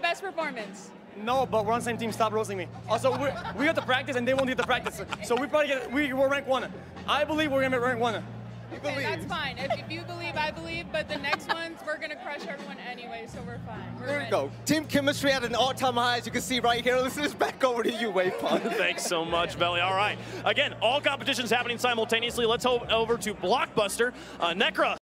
best performance? No, but we're on the same team. Stop roasting me. Also, we got the practice, and they won't get the practice. So we probably get we're rank one. I believe we're gonna be rank one. Okay, that's fine. If you believe, I believe. But the next ones, we're going to crush everyone anyway, so we're fine. Here we go. Team chemistry at an all-time high, as you can see right here. This is back over to you, Wavepond. Thanks so much, Belly. All right. Again, all competitions happening simultaneously. Let's head over to Blockbuster. Necra.